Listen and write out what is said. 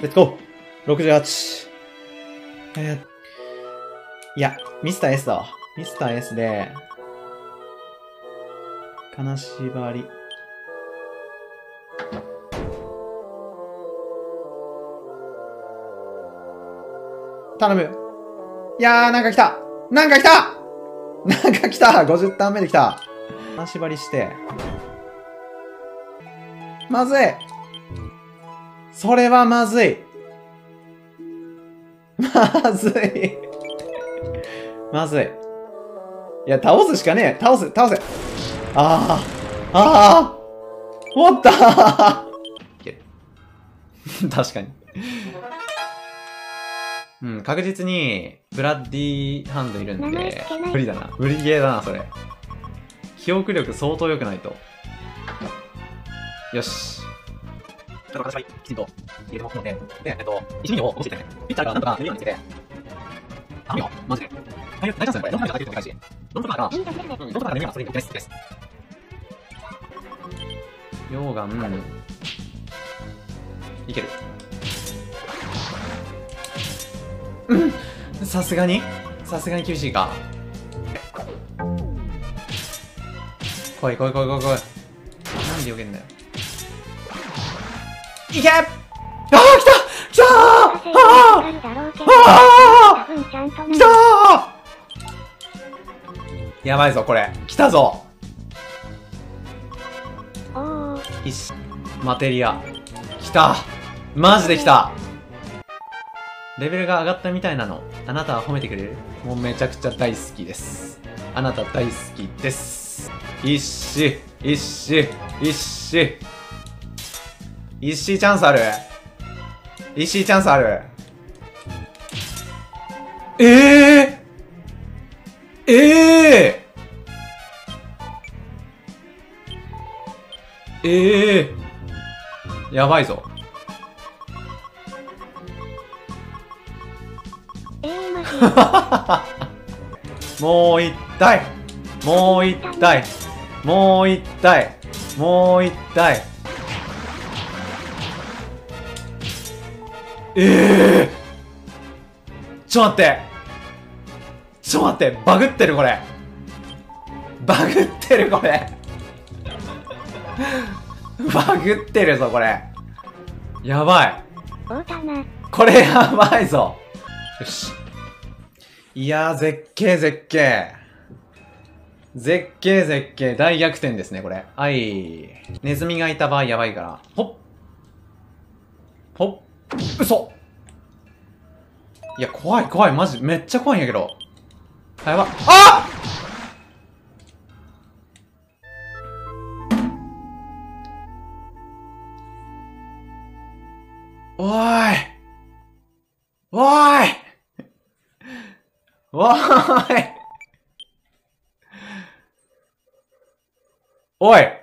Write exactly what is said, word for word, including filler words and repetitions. レッツゴー !ろくじゅうはち! えー、いや、ミスター S だ。ミスター S で、金縛り。頼む。いやー、なんか来たなんか来たなんか来た !ごじゅう ターン目で来た。金縛りして。まずいそれはまずいまずいまずいいや、倒すしかねえ倒す倒せああああおったいける確かにうん、確実に、ブラッディーハンドいるんで、無理だな。無理ゲーだな、それ。記憶力相当良くないと。よし。だから、私はきちんと入れてますので、で、えっと、一ミリを落ちてね、ピッチャーがなんとか出るようにしてて、頼むよ、マジで。大丈夫ですよ、これ。ロングカーが大丈夫ですよ、ロングカーが、ロングカーが眠いから、それに行ってないです。溶岩、いける。うん、さすがにさすがに厳しいか。来い来い来い来い来い。なんで避けんだよ。いけ！ああ来た来たーあーあー来たーやばいぞこれ。来たぞいしマテリア。来たマジで来たレベルが上がったみたいなの。あなたは褒めてくれる？もうめちゃくちゃ大好きです。あなた大好きです。石、石、石。石チャンスある？石チャンスある？ええー、えー、ええー、やばいぞ。もう一体もう一体もう一体もう一体ええー、ちょっと待ってちょっと待ってバグってるこれバグってるこれバグってるぞこれやばいこれやばいぞよしいやー、絶景絶景。絶景絶景。大逆転ですね、これ。はい。ネズミがいた場合やばいから。ほっ。ほっ。嘘。いや、怖い怖い。マジ、めっちゃ怖いんやけど。やば。あっ！おーい。おーい。おーいおい